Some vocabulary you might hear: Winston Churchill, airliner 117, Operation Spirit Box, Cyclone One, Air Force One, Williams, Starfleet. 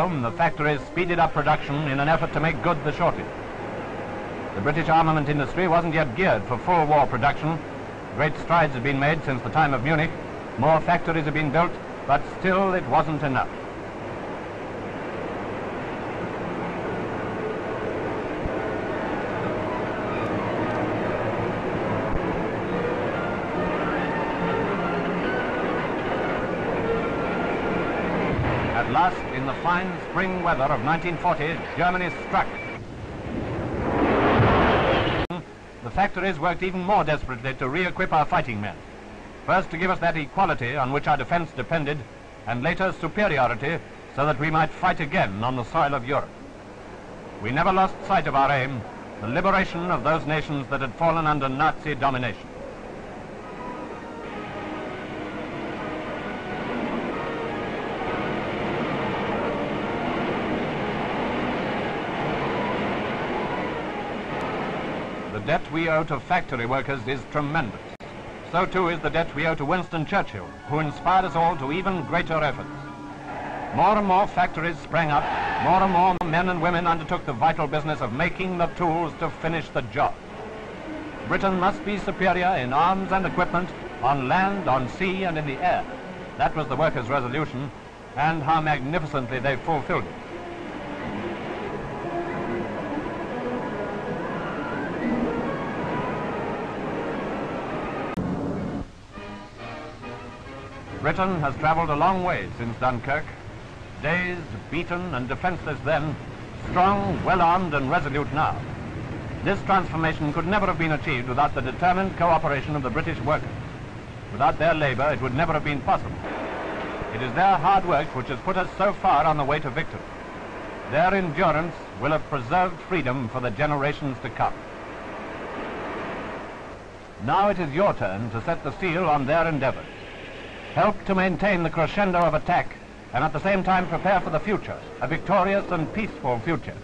The factories speeded up production in an effort to make good the shortage. The British armament industry wasn't yet geared for full war production. Great strides had been made since the time of Munich. More factories had been built, but still it wasn't enough. At last, in the fine spring weather of 1940, Germany struck. The factories worked even more desperately to re-equip our fighting men. First to give us that equality on which our defense depended, and later superiority so that we might fight again on the soil of Europe. We never lost sight of our aim, the liberation of those nations that had fallen under Nazi domination. The debt we owe to factory workers is tremendous. So too is the debt we owe to Winston Churchill, who inspired us all to even greater efforts. More and more factories sprang up, more and more men and women undertook the vital business of making the tools to finish the job. Britain must be superior in arms and equipment, on land, on sea, and in the air. That was the workers' resolution, and how magnificently they fulfilled it. Britain has travelled a long way since Dunkirk. Dazed, beaten and defenceless then, strong, well-armed and resolute now. This transformation could never have been achieved without the determined cooperation of the British workers. Without their labour, it would never have been possible. It is their hard work which has put us so far on the way to victory. Their endurance will have preserved freedom for the generations to come. Now it is your turn to set the seal on their endeavours. Help to maintain the crescendo of attack and at the same time prepare for the future, a victorious and peaceful future.